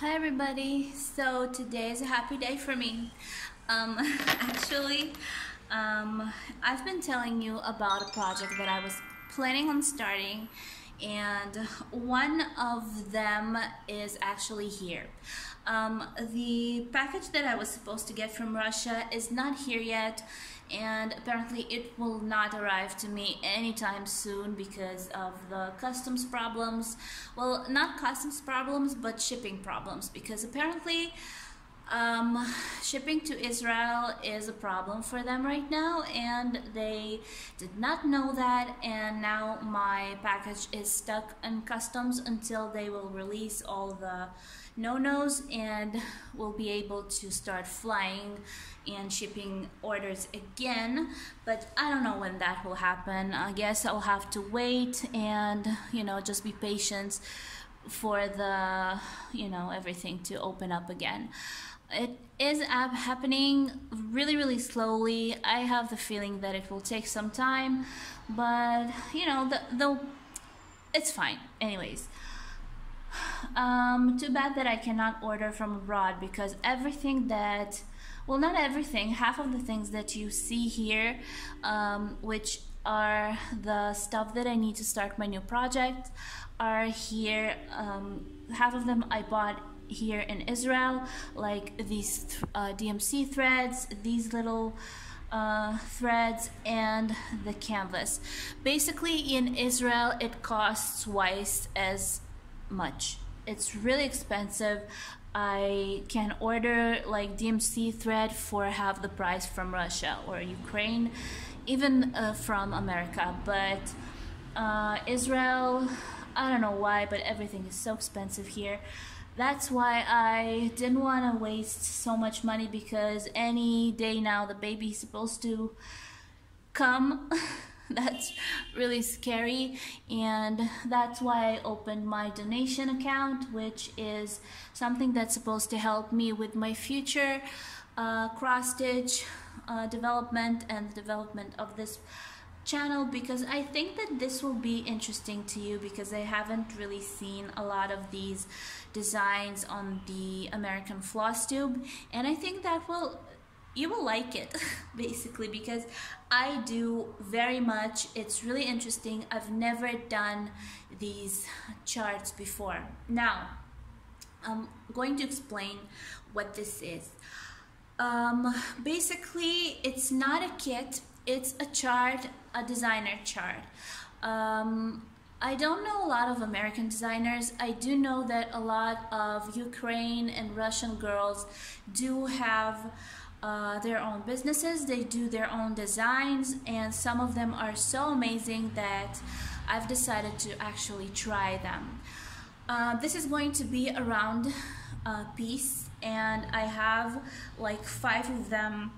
Hi everybody, so today is a happy day for me. I've been telling you about a project that I was planning on starting, and one of them is actually here. The package that I was supposed to get from Russia is not here yet, and apparently it will not arrive to me anytime soon because of the customs problems. Well, not customs problems, but shipping problems, because apparently shipping to Israel is a problem for them right now, and they did not know that, and now my package is stuck in customs until they will release all the no-nos and will be able to start flying and shipping orders again. But I don't know when that will happen. I guess I'll have to wait and, you know, just be patient for the, you know, everything to open up again. It is happening really slowly. I have the feeling that it will take some time, but you know, it's fine. Anyways, too bad that I cannot order from abroad, because everything that, well, not everything, half of the things that you see here, which are the stuff that I need to start my new project, are here. Half of them I bought here in Israel, like these DMC threads, these little threads, and the canvas. Basically, in Israel, it costs twice as much. It's really expensive. I can order like DMC thread for half the price from Russia or Ukraine, even from America. But Israel, I don't know why, but everything is so expensive here. That's why I didn't want to waste so much money, because any day now the baby's supposed to come. That's really scary, and that's why I opened my donation account, which is something that's supposed to help me with my future cross-stitch development and the development of this channel, because I think that this will be interesting to you, because I haven't really seen a lot of these designs on the American FlossTube, and I think that you will like it, basically, because I do very much. It's really interesting. I've never done these charts before. Now, I'm going to explain what this is. Basically, it's not a kit. It's a chart, a designer chart. I don't know a lot of American designers. I do know that a lot of Ukraine and Russian girls do have their own businesses. They do their own designs, and some of them are so amazing that I've decided to actually try them. This is going to be a round piece, and I have like 5 of them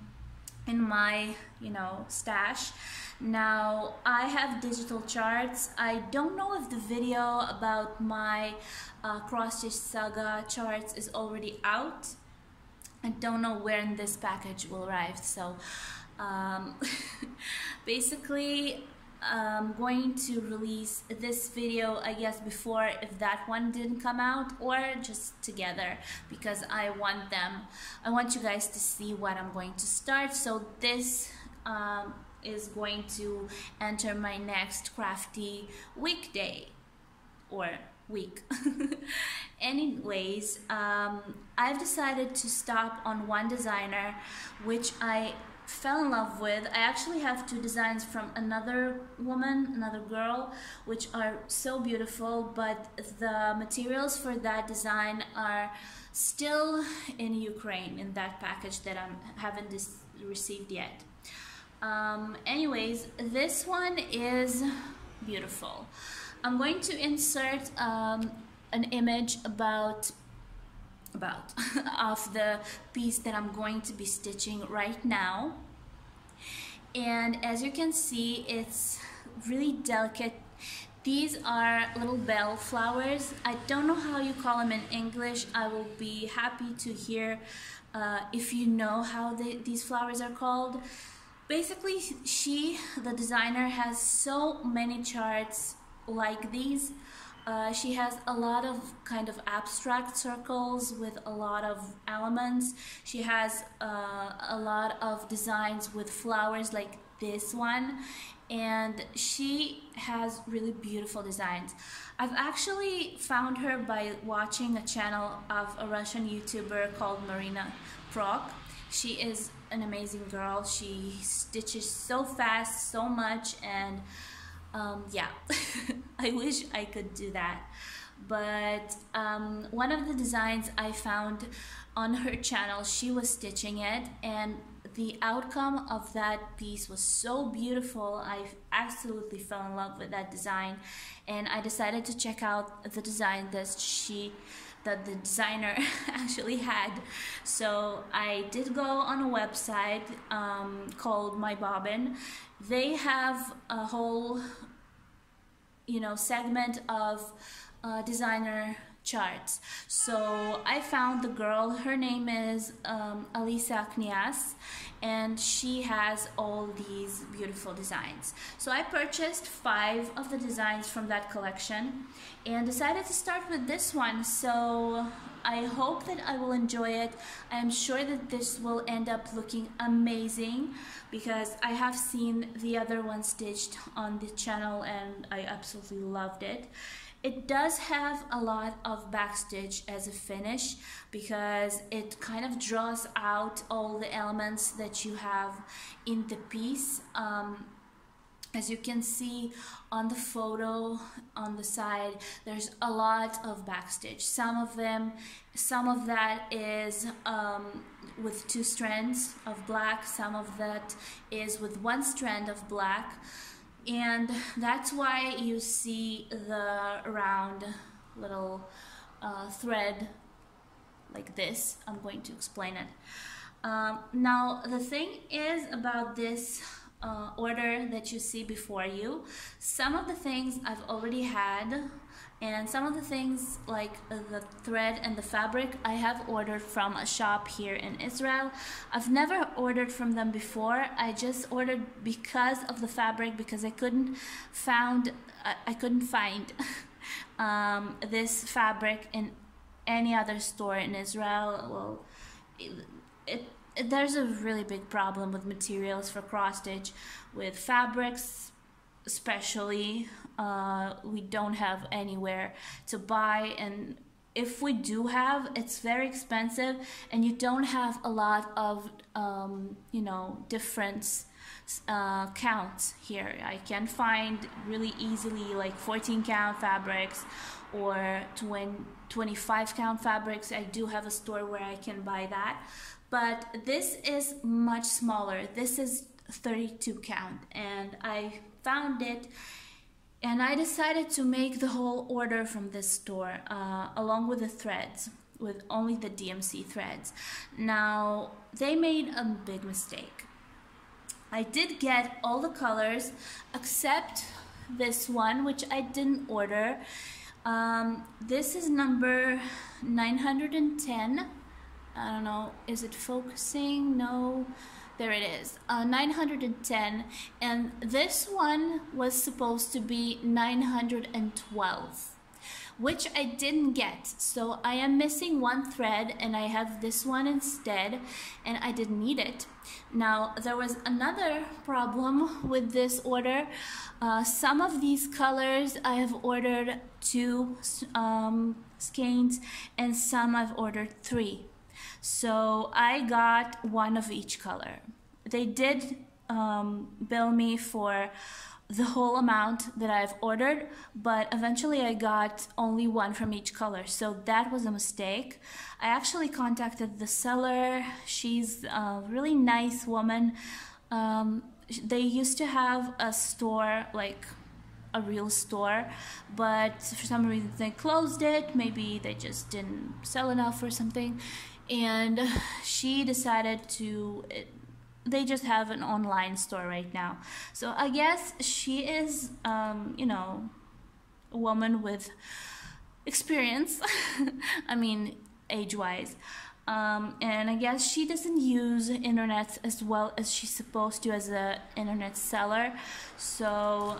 in my, you know, stash. Now, I have digital charts. I don't know if the video about my cross-stitch saga charts is already out. I don't know when this package will arrive, so basically I'm going to release this video, I guess, before, if that one didn't come out, or just together, because I want you guys to see what I'm going to start. So this is going to enter my next crafty weekday or week. Anyways, I've decided to stop on one designer, which I fell in love with. I actually have 2 designs from another woman, another girl, which are so beautiful, but the materials for that design are still in Ukraine, in that package that I haven't received yet. Anyways, this one is beautiful. I'm going to insert an image about of the piece that I'm going to be stitching right now, and as you can see, it's really delicate. These are little bell flowers. I don't know how you call them in English. I will be happy to hear if you know how these flowers are called. Basically, the designer has so many charts like these. She has a lot of kind of abstract circles with a lot of elements. She has a lot of designs with flowers like this one, and she has really beautiful designs. I've actually found her by watching a channel of a Russian YouTuber called Marina Prok. She is an amazing girl. She stitches so fast, so much, and yeah, I wish I could do that. But one of the designs I found on her channel, she was stitching it, and the outcome of that piece was so beautiful. I absolutely fell in love with that design, and I decided to check out the design that the designer actually had. So I did go on a website called My Bobbin. They have a whole, you know, segment of designer charts. So I found the girl. Her name is Alisa Knias, and she has all these beautiful designs. So I purchased 5 of the designs from that collection and decided to start with this one. So I hope that I will enjoy it. I am sure that this will end up looking amazing because I have seen the other one stitched on the channel and I absolutely loved it. It does have a lot of backstitch as a finish because it kind of draws out all the elements that you have in the piece. As you can see on the photo on the side, there's a lot of backstitch. Some of that is with 2 strands of black, some of that is with 1 strand of black. And that's why you see the round little thread like this. I'm going to explain it. Now, the thing is about this order that you see before you. Some of the things I've already had, and some of the things like the thread and the fabric I have ordered from a shop here in Israel. I've never ordered from them before. I just ordered because of the fabric, because I couldn't find this fabric in any other store in Israel. Well, there's a really big problem with materials for cross stitch, with fabrics especially. We don't have anywhere to buy, and if we do have, it's very expensive, and you don't have a lot of you know, difference counts here. I can find really easily like 14 count fabrics or 25 count fabrics. I do have a store where I can buy that, but this is much smaller. This is 32 count, and I found it, and I decided to make the whole order from this store along with the threads, with only the DMC threads. Now, they made a big mistake. I did get all the colors except this one, which I didn't order. This is number 910. I don't know, is it focusing? No. There it is, 910, and this one was supposed to be 912, which I didn't get. So I am missing 1 thread, and I have this one instead, and I didn't need it. Now, there was another problem with this order. Some of these colors I have ordered 2 skeins, and some I've ordered 3. So I got 1 of each color. They did bill me for the whole amount that I've ordered, but eventually I got only 1 from each color, so that was a mistake. I actually contacted the seller. She's a really nice woman. They used to have a store, like a real store, but for some reason they closed it. Maybe they just didn't sell enough or something, and she decided to, they just have an online store right now. So I guess she is you know, a woman with experience, I mean age-wise, and I guess she doesn't use internet as well as she's supposed to as an internet seller. So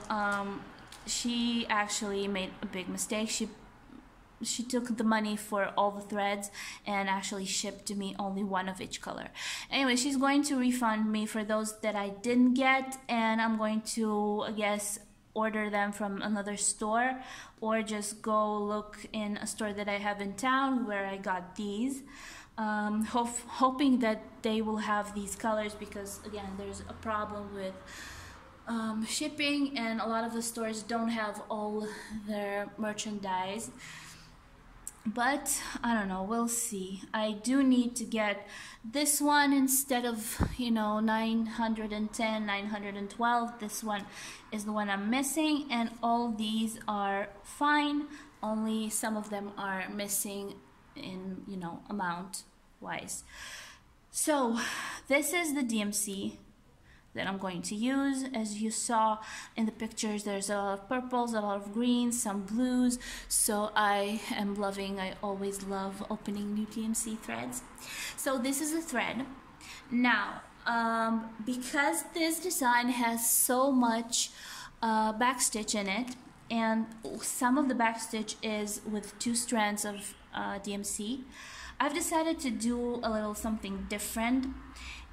she actually made a big mistake. She took the money for all the threads and actually shipped to me only one of each color. Anyway, she's going to refund me for those that I didn't get, and I'm going to, I guess, order them from another store or just go look in a store that I have in town where I got these. Hoping that they will have these colors, because again, there's a problem with shipping and a lot of the stores don't have all their merchandise. But I don't know, we'll see. I do need to get this one instead of, you know, 910, 912. This one is the one I'm missing, and all these are fine. Only some of them are missing in, you know, amount wise. So this is the DMC that I'm going to use. As you saw in the pictures, there's a lot of purples, a lot of greens, some blues. So I am loving, I always love opening new DMC threads. So this is the thread. Now, because this design has so much backstitch in it, and some of the backstitch is with two strands of DMC, I've decided to do a little something different.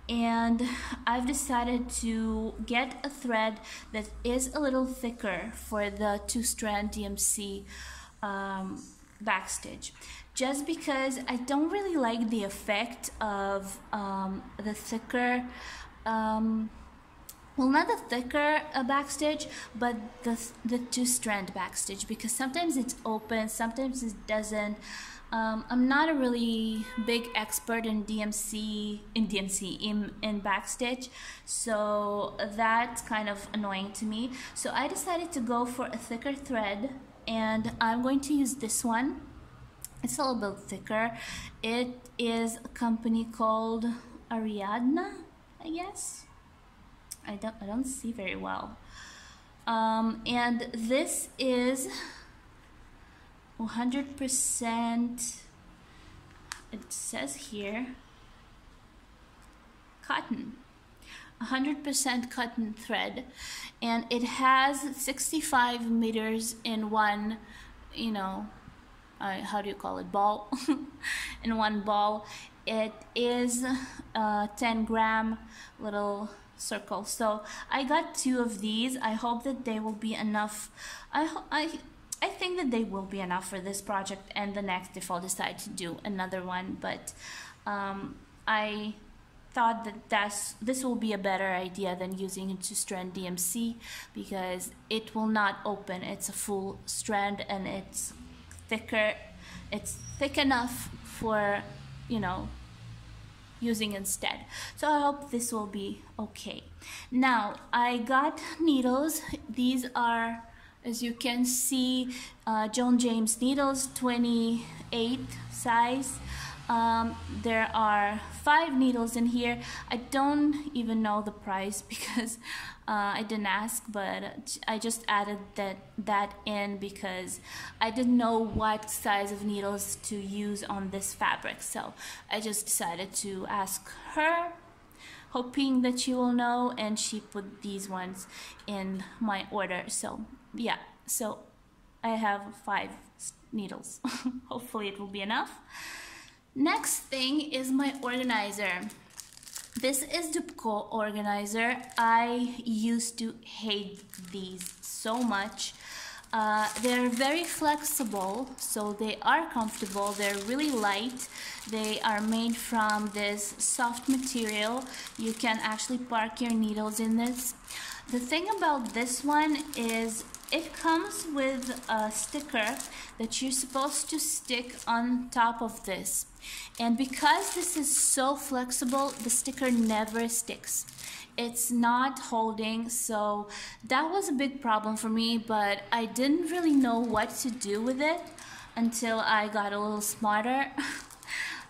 And I've decided to get a thread that is a little thicker for the two-strand DMC backstitch, just because I don't really like the effect of the thicker, well, not the thicker backstitch, but the two-strand backstitch, because sometimes it's open, sometimes it doesn't. I'm not a really big expert in DMC in backstitch, so that's kind of annoying to me. So I decided to go for a thicker thread, and I'm going to use this one. It's a little bit thicker. It is a company called Ariadna, I guess. I don't see very well. And this is 100%, it says here, cotton, 100% cotton thread, and it has 65 meters in one, you know, how do you call it, ball, in one ball. It is 10-gram little circle. So I got two of these. I hope that they will be enough. I think that they will be enough for this project and the next, if I'll decide to do another one. But I thought that this will be a better idea than using a two-strand DMC, because it will not open. It's a full strand, and it's thicker. It's thick enough for, you know, using instead. So I hope this will be okay. Now, I got needles. These are, as you can see, John James needles, 28 size. There are 5 needles in here. I don't even know the price because I didn't ask, but I just added that in because I didn't know what size of needles to use on this fabric. So I just decided to ask her, hoping that she will know, and she put these ones in my order. So yeah, so I have 5 needles. Hopefully it will be enough. Next thing is my organizer. This is Dupco organizer. I used to hate these so much. They're very flexible, so they are comfortable. They're really light. They are made from this soft material. You can actually park your needles in this. The thing about this one is it comes with a sticker that you're supposed to stick on top of this. And because this is so flexible, the sticker never sticks. It's not holding, so that was a big problem for me, but I didn't really know what to do with it until I got a little smarter.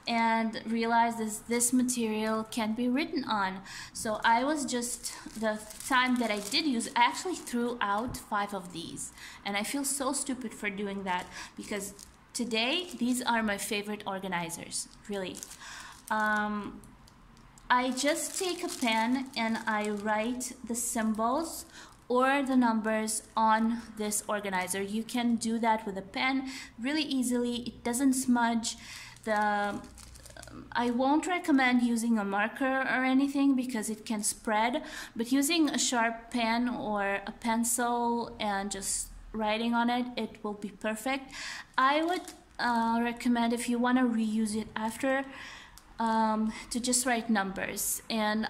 And realized this material can be written on. So I was just, the time that I did use, I actually threw out 5 of these. And I feel so stupid for doing that, because today these are my favorite organizers, really. I just take a pen and I write the symbols or the numbers on this organizer. You can do that with a pen really easily. It doesn't smudge. I won't recommend using a marker or anything because it can spread, but using a sharp pen or a pencil and just writing on it, it will be perfect. I would recommend, if you want to reuse it after, to just write numbers and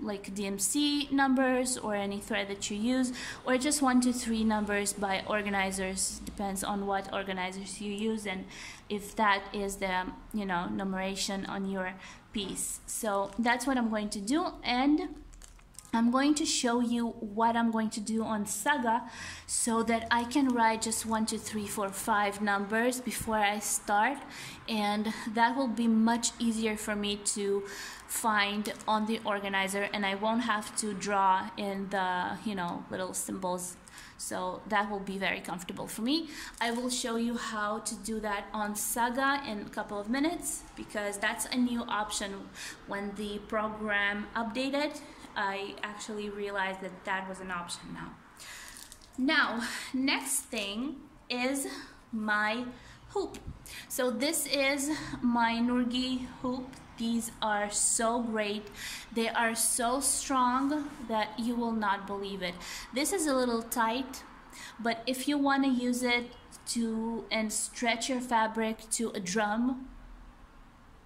like DMC numbers or any thread that you use, or just 1 to 3 numbers by organizers. Depends on what organizers you use and if that is the, you know, numeration on your piece. So that's what I'm going to do, and I'm going to show you what I'm going to do on Saga so that I can write just 1, 2, 3, 4, 5 numbers before I start, and that will be much easier for me to find on the organizer, and I won't have to draw in the, you know, little symbols. So that will be very comfortable for me. I will show you how to do that on Saga in a couple of minutes, because that's a new option when the program updated. I actually realized that that was an option now. Now, next thing is my hoop. So this is my Nurgi hoop. These are so great. They are so strong that you will not believe it. This is a little tight, but if you want to use it to and stretch your fabric to a drum,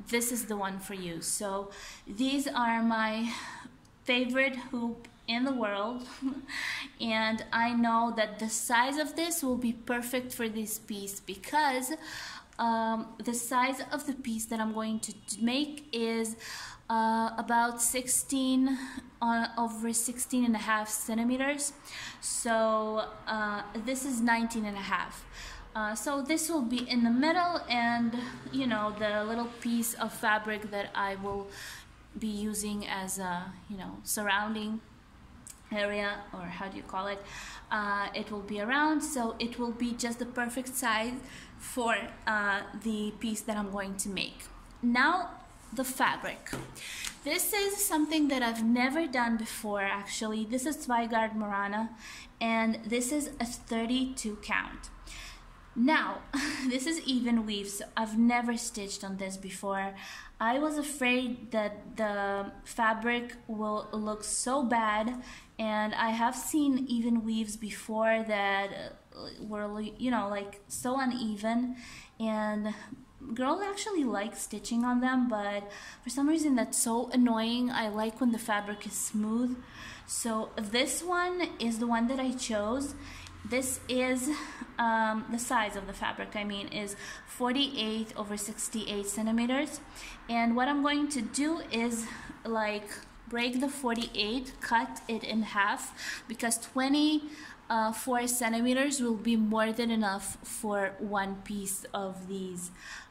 this is the one for you. So these are my favorite hoop in the world and I know that the size of this will be perfect for this piece, because the size of the piece that I'm going to make is about 16 over 16.5 centimeters. So this is 19.5. So this will be in the middle, and you know, the little piece of fabric that I will be using as a, you know, surrounding area, or how do you call it, it will be around, so it will be just the perfect size for the piece that I'm going to make. Now the fabric. This is something that I've never done before actually. This is Zweigart Marana, and this is a 32 count. Now, this is even weave, so I've never stitched on this before. I was afraid that the fabric will look so bad, and I have seen even weaves before that were, you know, like so uneven, and girls actually like stitching on them, but for some reason that's so annoying. I like when the fabric is smooth. So this one is the one that I chose. This is the size of the fabric, I mean, is 48 over 68 centimeters. And what I'm going to do is like break the 48, cut it in half, because 24 centimeters will be more than enough for one piece of these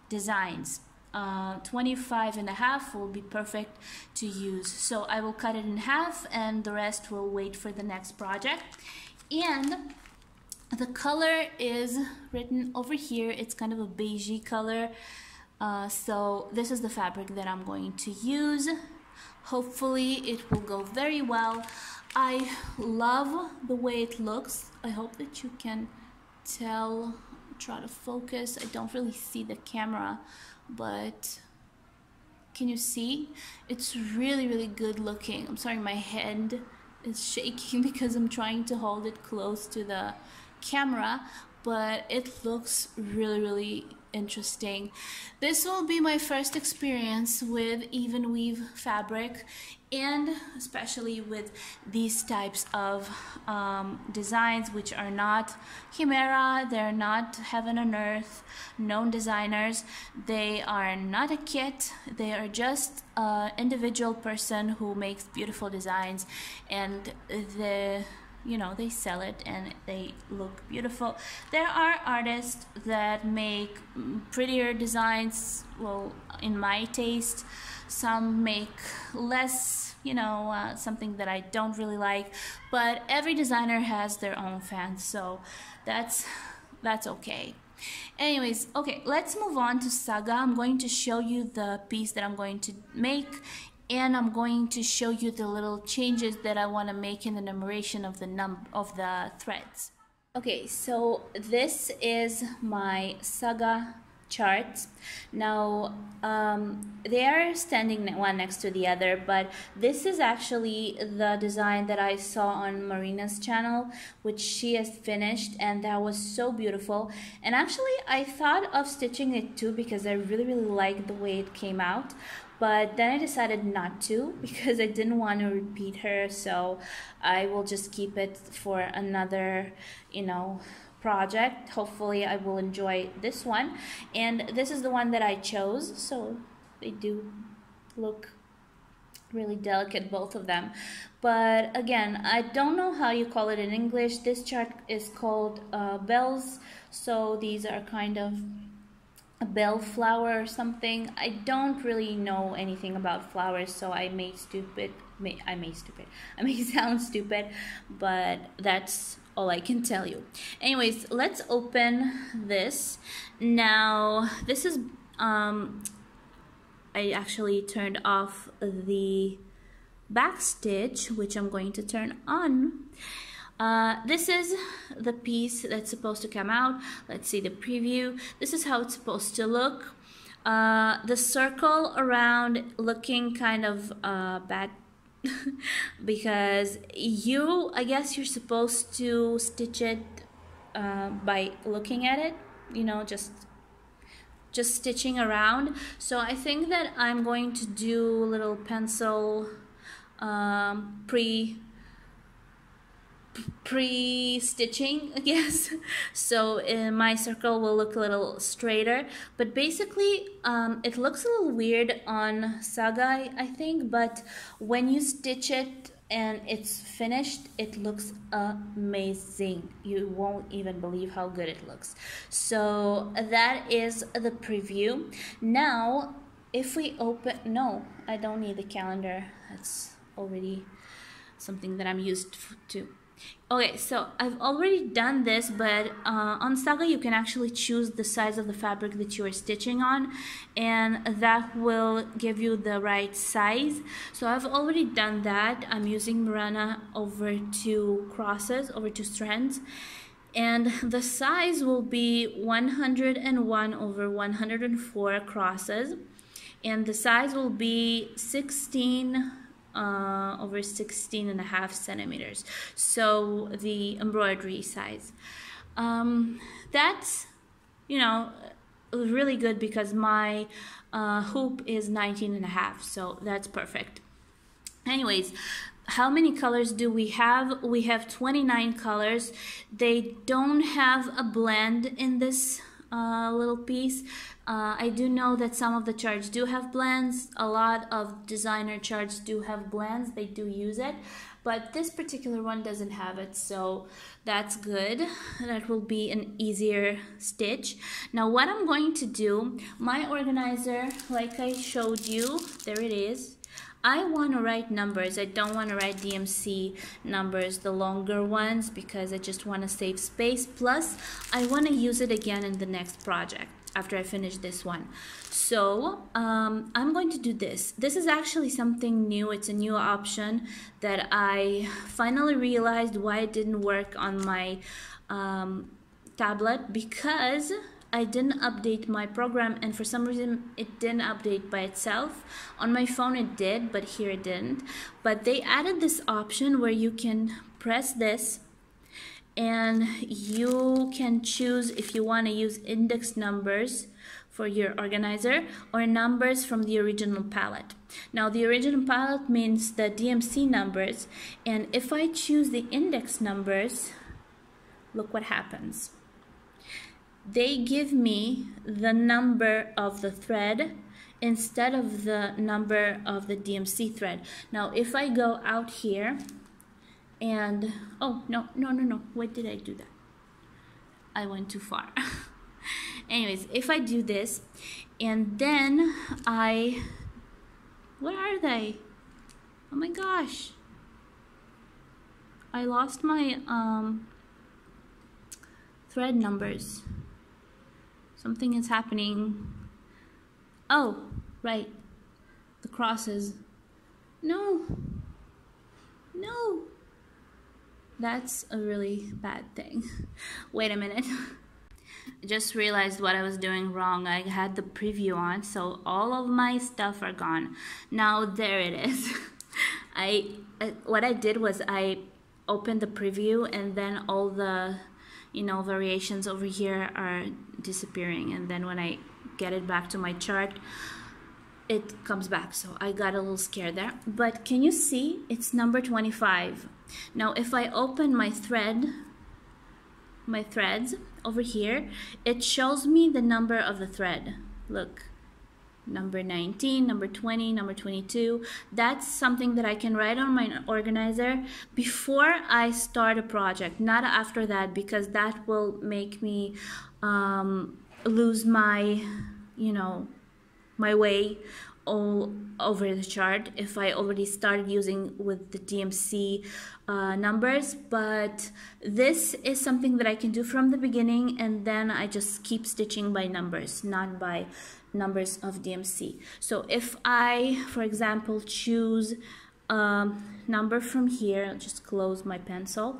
designs. 25.5 will be perfect to use. So I will cut it in half and the rest will wait for the next project. And the color is written over here. It's kind of a beigey color. So this is the fabric that I'm going to use. Hopefully it will go very well. I love the way it looks. I hope that you can tell. Try to focus. I don't really see the camera, but can you see? It's really, really good looking. I'm sorry, my hand is shaking because I'm trying to hold it close to the camera, but it looks really, really interesting. This will be my first experience with even weave fabric, and especially with these types of designs, which are not Chimera, they're not Heaven and Earth known designers, they are not a kit, they are just an individual person who makes beautiful designs, and the, you know, they sell it and they look beautiful. There are artists that make prettier designs, well, in my taste. Some make less, you know, something that I don't really like, but every designer has their own fans, so that's okay. Anyways, okay, let's move on to Saga. I'm going to show you the piece that I'm going to make, and I'm going to show you the little changes that I want to make in the numeration of the threads. Okay, so this is my saga charts. Now they are standing one next to the other, but this is actually the design that I saw on Marina's channel, which she has finished, and that was so beautiful. And actually I thought of stitching it too because I really liked the way it came out, but then I decided not to because I didn't want to repeat her, so I will just keep it for another, you know, project. Hopefully I will enjoy this one, and this is the one that I chose, so they do look really delicate, both of them. But again, I don't know how you call it in English. This chart is called bells, so these are kind of a bell flower or something. I don't really know anything about flowers, so I may sound stupid, but that's all I can tell you. Anyways, let's open this. Now this is I actually turned off the back stitch, which I'm going to turn on. This is the piece that's supposed to come out. Let's see the preview. This is how it's supposed to look. The circle around looking kind of bad because I guess you're supposed to stitch it by looking at it, you know, just stitching around. So I think that I'm going to do little pencil pre-stitching, I guess, so my circle will look a little straighter. But basically it looks a little weird on Sagai, I think, but when you stitch it and it's finished, it looks amazing. You won't even believe how good it looks. So that is the preview. Now if we open, no, I don't need the calendar, that's already something that I'm used to. Okay, so I've already done this, but on Saga you can actually choose the size of the fabric that you are stitching on, and that will give you the right size. So I've already done that. I'm using Marana over 2 crosses, over 2 strands, and the size will be 101 over 104 crosses, and the size will be 16 over 16.5 centimeters, so the embroidery size. That's, you know, really good because my hoop is 19.5, so that's perfect. Anyways, how many colors do we have? We have 29 colors. They don't have a blend in this little piece. I do know that some of the charts do have blends. A lot of designer charts do have blends. They do use it, but this particular one doesn't have it, so that's good. That will be an easier stitch. Now what I'm going to do, my organizer, like I showed you, there it is. I want to write numbers. I don't want to write DMC numbers, the longer ones, because I just want to save space. Plus, I want to use it again in the next project after I finish this one. So I'm going to do this. This is actually something new. It's a new option that I finally realized why it didn't work on my tablet, because I didn't update my program, and for some reason it didn't update by itself. On my phone it did, but here it didn't. But they added this option where you can press this and you can choose if you want to use index numbers for your organizer or numbers from the original palette. Now the original palette means the DMC numbers, and if I choose the index numbers, look what happens. They give me the number of the thread instead of the number of the DMC thread. Now if I go out here and, oh no, no, no, no, why did I do that? I went too far. Anyways, if I do this and then I, what are they? Oh my gosh, I lost my thread numbers. Something is happening. Oh, right. The crosses. No. No. That's a really bad thing. Wait a minute. I just realized what I was doing wrong. I had the preview on, so all of my stuff are gone. Now there it is. What I did was I opened the preview and then all the, you know, variations over here are disappearing, and then when I get it back to my chart it comes back, so I got a little scared there. But can you see it's number 25? Now if I open my threads over here, it shows me the number of the thread. Look, number 19, number 20, number 22. That's something that I can write on my organizer before I start a project, not after that, because that will make me lose my, you know, my way all over the chart if I already started using with the DMC numbers. But this is something that I can do from the beginning, and then I just keep stitching by numbers, not by numbers of DMC. So if I, for example, choose number from here, I'll just close my pencil.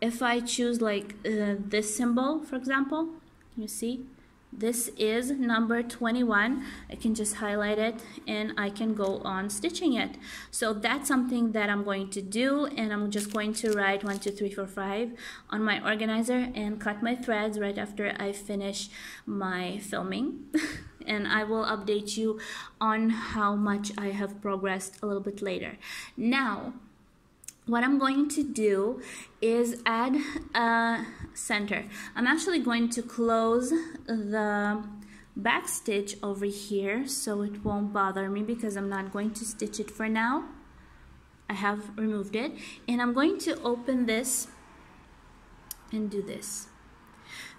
If I choose like this symbol, for example, you see this is number 21. I can just highlight it and I can go on stitching it. So that's something that I'm going to do, and I'm just going to write 1 2 3 4 5 on my organizer and cut my threads right after I finish my filming. And I will update you on how much I have progressed a little bit later. Now what I'm going to do is add a center. I'm actually going to close the back stitch over here so it won't bother me, because I'm not going to stitch it for now. I have removed it, and I'm going to open this and do this.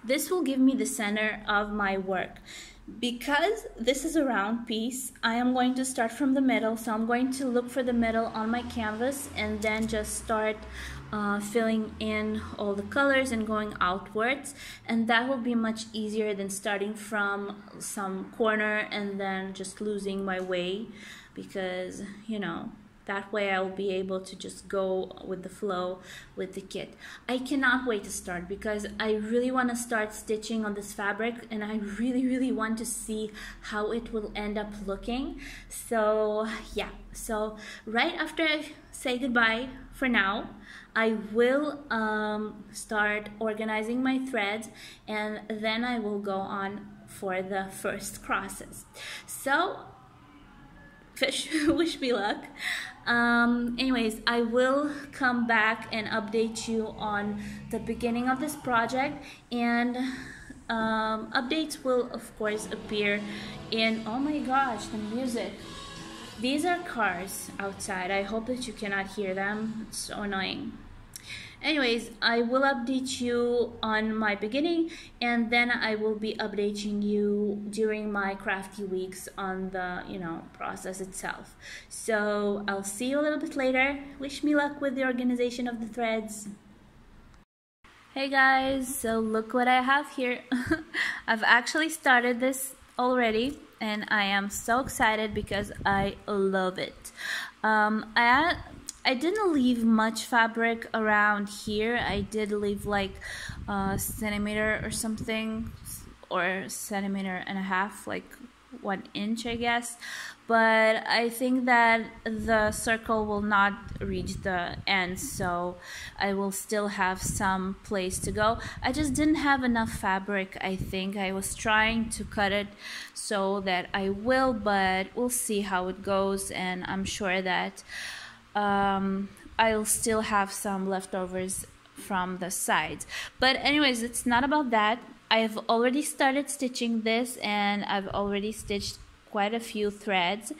This will give me the center of my work. Because this is a round piece, I am going to start from the middle, so I'm going to look for the middle on my canvas and then just start filling in all the colors and going outwards, and that will be much easier than starting from some corner and then just losing my way, because, you know, that way I will be able to just go with the flow with the kit. I cannot wait to start, because I really want to start stitching on this fabric, and I really want to see how it will end up looking. So yeah, so right after I say goodbye for now, I will start organizing my threads, and then I will go on for the first crosses. So wish me luck. Anyways, I will come back and update you on the beginning of this project, and updates will of course appear in, oh my gosh, the music. These are cars outside. I hope that you cannot hear them. It's so annoying. Anyways, I will update you on my beginning, and then I will be updating you during my crafty weeks on the, you know, process itself. So I'll see you a little bit later. Wish me luck with the organization of the threads. Hey guys, so look what I have here. I've actually started this already, and I am so excited because I love it. I didn't leave much fabric around here. I did leave like a centimeter or something, or centimeter and a half, like 1 inch I guess, but I think that the circle will not reach the end, so I will still have some place to go. I just didn't have enough fabric. I think I was trying to cut it so that I will, but we'll see how it goes, and I'm sure that I'll still have some leftovers from the sides. But anyways, it's not about that. I've already started stitching this, and I've already stitched quite a few threads,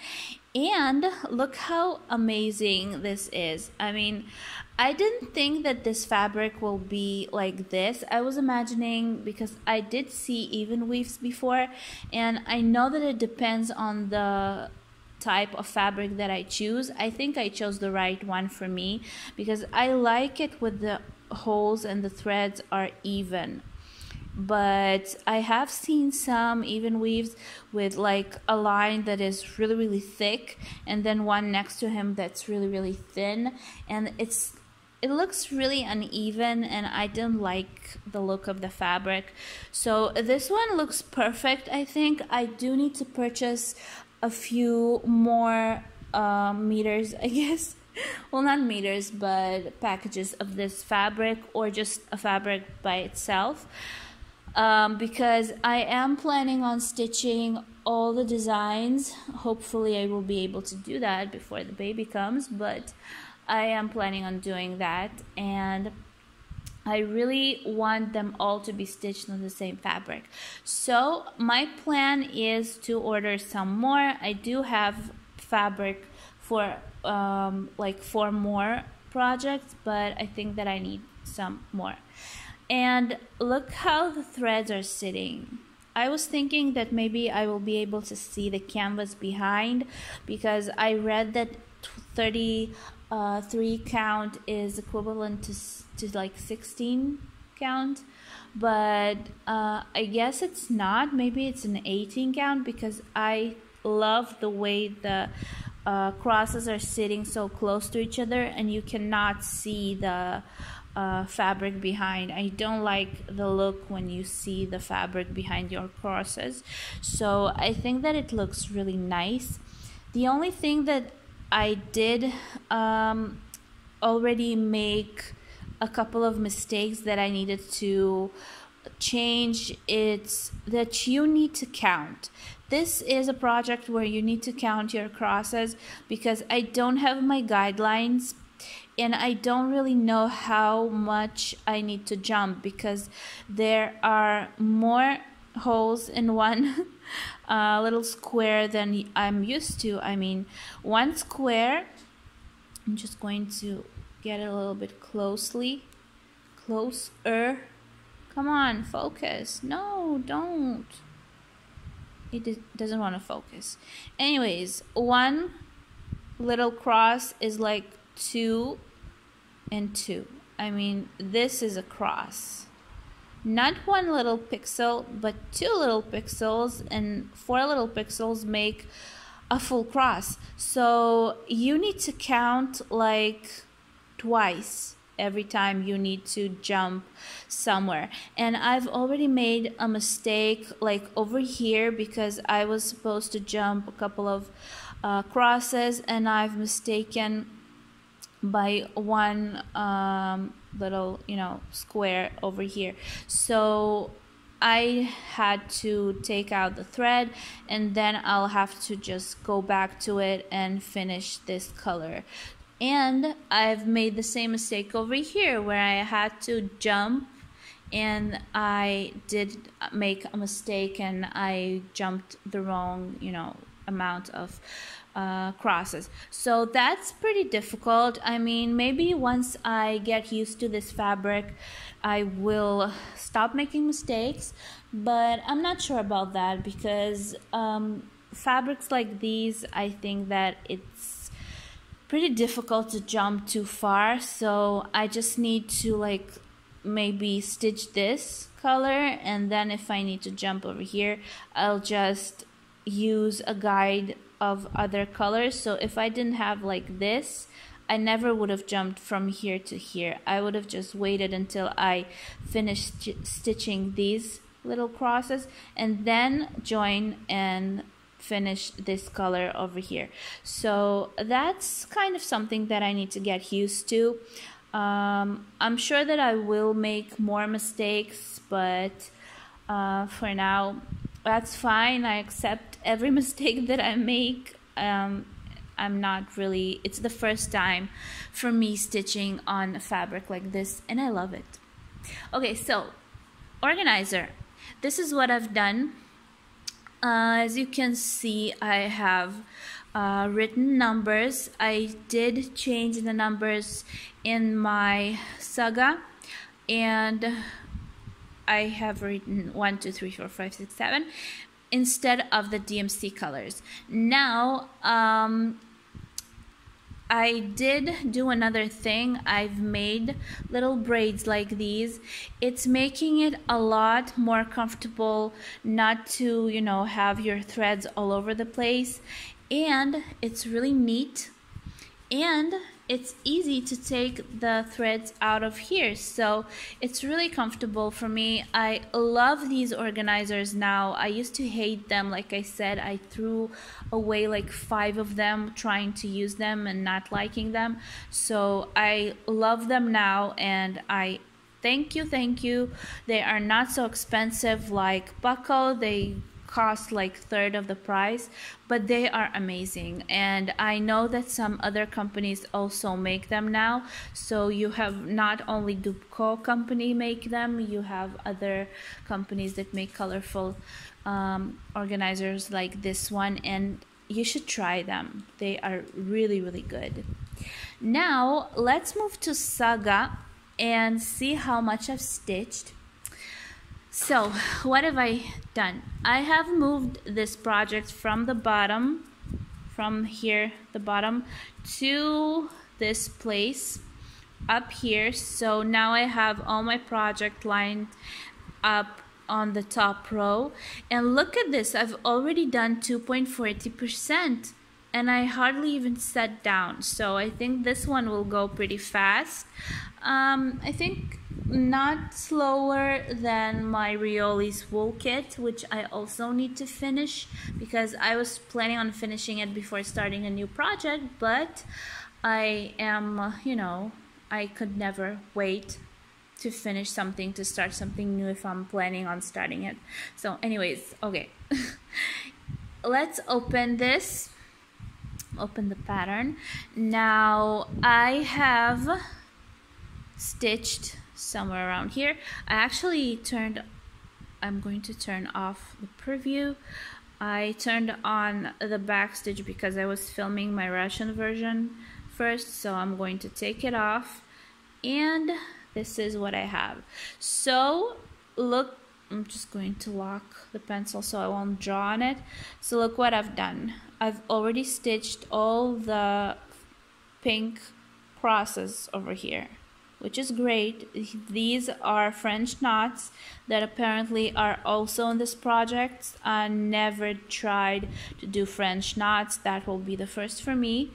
and look how amazing this is. I mean, I didn't think that this fabric will be like this. I was imagining, because I did see even weaves before, and I know that it depends on the type of fabric that I choose. I think I chose the right one for me, because I like it with the holes and the threads are even, but I have seen some even weaves with like a line that is really, really thick, and then one next to him that's really, really thin, and it looks really uneven, and I didn't like the look of the fabric. So this one looks perfect, I think. I do need to purchase a few more meters, I guess. Well, not meters, but packages of this fabric, or just a fabric by itself, because I am planning on stitching all the designs. Hopefully I will be able to do that before the baby comes, but I am planning on doing that, and I really want them all to be stitched on the same fabric. So my plan is to order some more. I do have fabric for like 4 more projects, but I think that I need some more. And look how the threads are sitting. I was thinking that maybe I will be able to see the canvas behind, because I read that 33 count is equivalent to like 16 count, but I guess it's not. Maybe it's an 18 count, because I love the way the crosses are sitting so close to each other, and you cannot see the fabric behind. I don't like the look when you see the fabric behind your crosses, so I think that it looks really nice. The only thing that I did already make a couple of mistakes that I needed to change, it's that you need to count. This is a project where you need to count your crosses, because I don't have my guidelines and I don't really know how much I need to jump, because there are more holes in one little square than I'm used to. I mean, one square, I'm just going to get it a little bit closer. Come on, focus. No, don't. It doesn't want to focus. Anyways, one little cross is like 2 and 2. I mean, this is a cross. Not one little pixel, but 2 little pixels and 4 little pixels make a full cross. So you need to count like twice every time you need to jump somewhere. And I've already made a mistake like over here, because I was supposed to jump a couple of crosses, and I've mistaken by one little, you know, square over here. So I had to take out the thread, and then I'll have to just go back to it and finish this color. And I've made the same mistake over here, where I had to jump, and I did make a mistake, and I jumped the wrong, you know, amount of crosses. So that's pretty difficult. I mean, maybe once I get used to this fabric, I will stop making mistakes, but I'm not sure about that, because fabrics like these, I think that it's pretty difficult to jump too far. So I just need to like maybe stitch this color, and then if I need to jump over here, I'll just use a guide of other colors. So if I didn't have like this, I never would have jumped from here to here. I would have just waited until I finished stitching these little crosses, and then join and finish this color over here. So that's kind of something that I need to get used to. I'm sure that I will make more mistakes, but for now that's fine. I accept every mistake that I make. I'm not really, it's the first time for me stitching on a fabric like this, and I love it. Okay, so organizer, this is what I've done. As you can see, I have written numbers. I did change the numbers in my saga, and I have written 1, 2, 3, 4, 5, 6, 7 instead of the DMC colors. Now I did do another thing. I've made little braids like these. It's making it a lot more comfortable not to, you know, have your threads all over the place. And it's really neat. And it's easy to take the threads out of here. So it's really comfortable for me. I love these organizers now. I used to hate them. Like I said, I threw away like 5 of them trying to use them and not liking them. So I love them now, and I thank you. They are not so expensive like Bucko. They cost like 1/3 of the price, but they are amazing, and I know that some other companies also make them now. So you have not only Dupco company make them, you have other companies that make colorful organizers like this one, and you should try them. They are really good. Now let's move to Saga and see how much I've stitched. So what have I done? I have moved this project from the bottom, from here, the bottom, to this place up here. So now I have all my project lined up on the top row. And look at this, I've already done 2.40%. And I hardly even sat down, so I think this one will go pretty fast. I think not slower than my Riolis wool kit, which I also need to finish because I was planning on finishing it before starting a new project, but I am, you know, I could never wait to finish something, to start something new if I'm planning on starting it. So anyways, okay, let's open this. Open the pattern. Now I have stitched somewhere around here. I actually turned, I'm going to turn off the preview. I turned on the back stitch because I was filming my Russian version first, so I'm going to take it off, and this is what I have. So look, I'm just going to lock the pencil so I won't draw on it. So look what I've done. I've already stitched all the pink crosses over here, which is great. These are French knots that apparently are also in this project. I never tried to do French knots. That will be the first for me.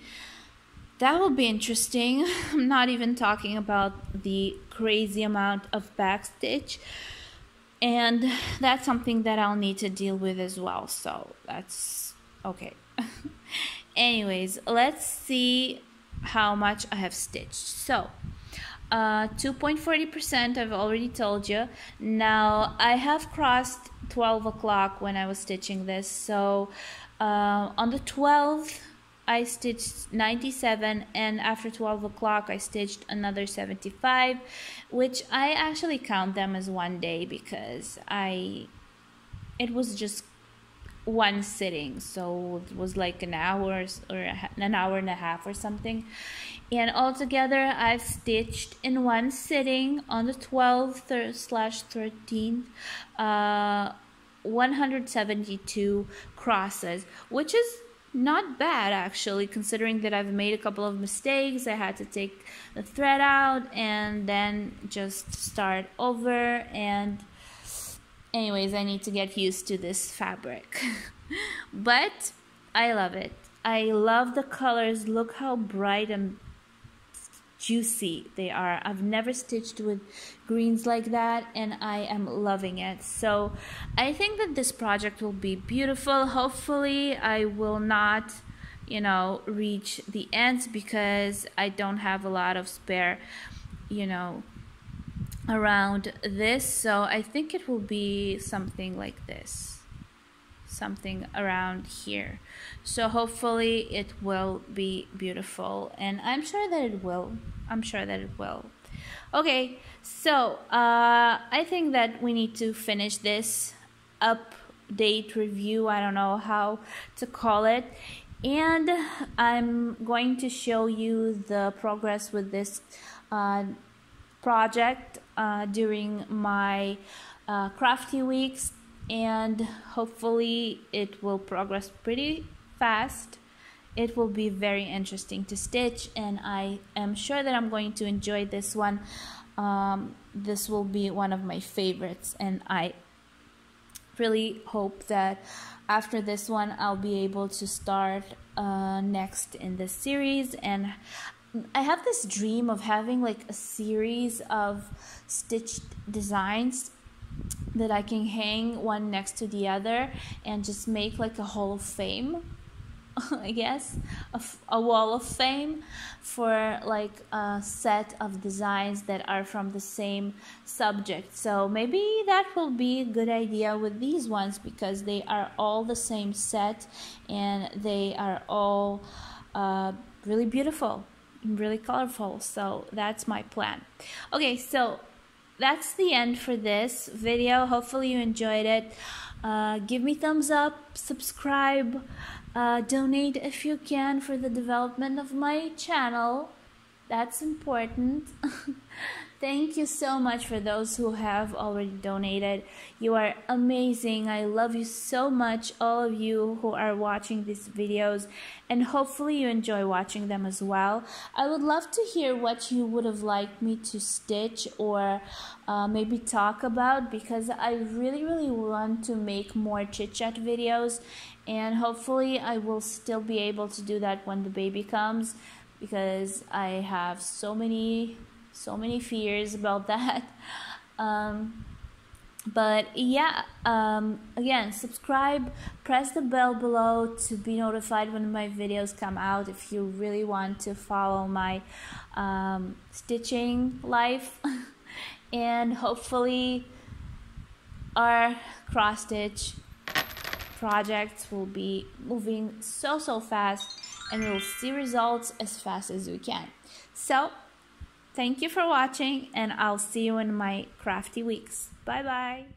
That will be interesting. I'm not even talking about the crazy amount of backstitch. And that's something that I'll need to deal with as well, so that's okay. Anyways, let's see how much I have stitched. So 2.40% I've already told you. Now I have crossed 12 o'clock when I was stitching this, so on the 12th I stitched 97, and after 12 o'clock I stitched another 75, which I actually count them as one day because it was just one sitting, so it was like an hour or an hour and a half or something. And altogether I've stitched in one sitting on the 12th/13th 172 crosses, which is not bad actually, considering that I've made a couple of mistakes. I had to take the thread out and then just start over, and anyways, I need to get used to this fabric. But I love it. I love the colors. Look how bright and juicy they are. I've never stitched with greens like that, and I am loving it. So I think that this project will be beautiful. Hopefully I will not, you know, reach the ends because I don't have a lot of spare, you know, around this. So I think it will be something like this, something around here. So hopefully it will be beautiful, and I'm sure that it will. Okay, so I think that we need to finish this update review, I don't know how to call it, and I'm going to show you the progress with this project during my crafty weeks. And hopefully it will progress pretty fast It will be very interesting to stitch, and I am sure that I'm going to enjoy this one. This will be one of my favorites, and I really hope that after this one I'll be able to start next in this series. And I have this dream of having like a series of stitched designs that I can hang one next to the other and just make like a hall of fame, I guess, a wall of fame for like a set of designs that are from the same subject. So maybe that will be a good idea with these ones, because they are all the same set and they are all really beautiful and really colorful. So that's my plan. Okay, so that's the end for this video. Hopefully you enjoyed it. Give me thumbs up, subscribe, donate if you can for the development of my channel. That's important. Thank you so much for those who have already donated. You are amazing. I love you so much, all of you who are watching these videos, and hopefully you enjoy watching them as well. I would love to hear what you would have liked me to stitch or maybe talk about, because I really, really want to make more chit-chat videos, and hopefully I will still be able to do that when the baby comes, because I have so many fears about that. But yeah, again, subscribe, press the bell below to be notified when my videos come out if you really want to follow my stitching life. And hopefully our cross stitch projects will be moving so fast, and we'll see results as fast as we can. So thank you for watching, and I'll see you in my crafty weeks. Bye-bye.